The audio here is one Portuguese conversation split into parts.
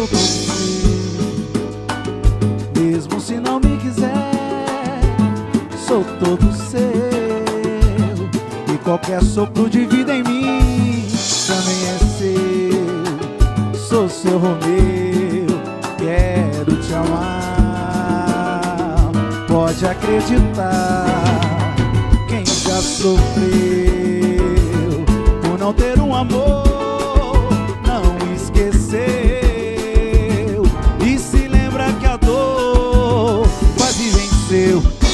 sou todo seu. Mesmo se não me quiser, sou todo seu. E qualquer sopro de vida em mim também é seu. Sou seu Romeu, quero te amar. Pode acreditar, quem já sofreu por não ter um amor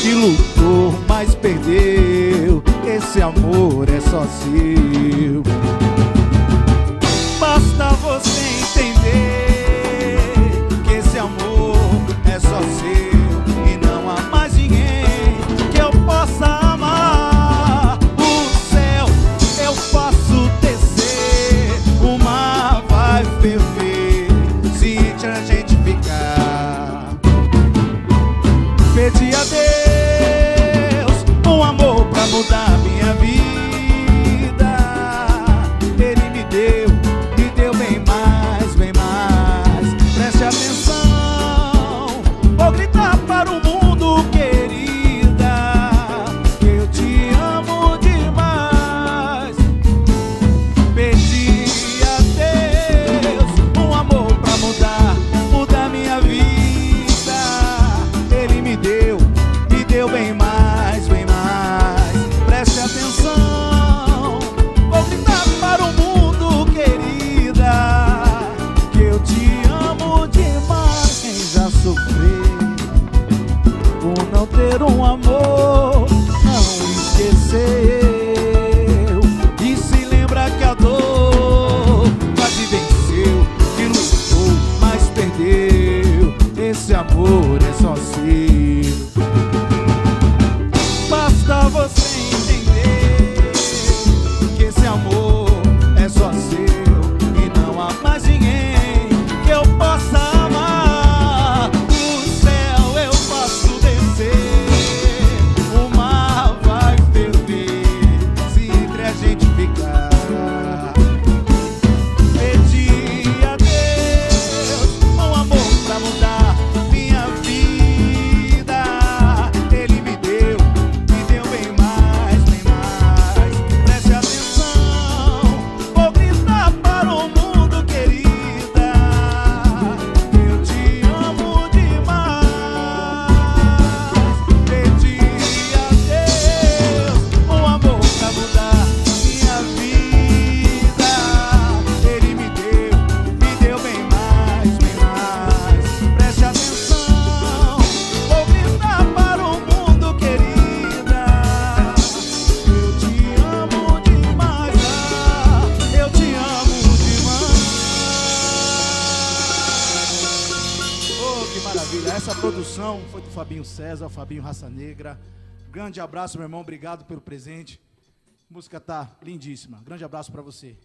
que lutou, mas perdeu. Esse amor é só seu. Basta você entender que esse amor é só seu e não há mais ninguém que eu possa amar. O céu eu faço descer, o mar vai ferver se a gente ficar. Pedi a Deus mudar minha vida, ele me deu bem mais, bem mais. Preste atenção, vou gritar para o mundo, querida, eu te amo demais. Pedi a Deus um amor pra mudar minha vida, ele me deu bem mais. Ter um amor não esqueceu e se lembra que a dor quase venceu, que lutou, mas perdeu. Esse amor é só seu. Basta você entender que esse amor é só seu e não há mais ninguém que eu possa amar. Essa produção foi do Fabinho César, Fabinho Raça Negra. Grande abraço, meu irmão. Obrigado pelo presente. A música tá lindíssima. Grande abraço para você.